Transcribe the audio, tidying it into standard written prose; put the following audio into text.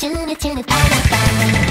チュルチュルパラパラ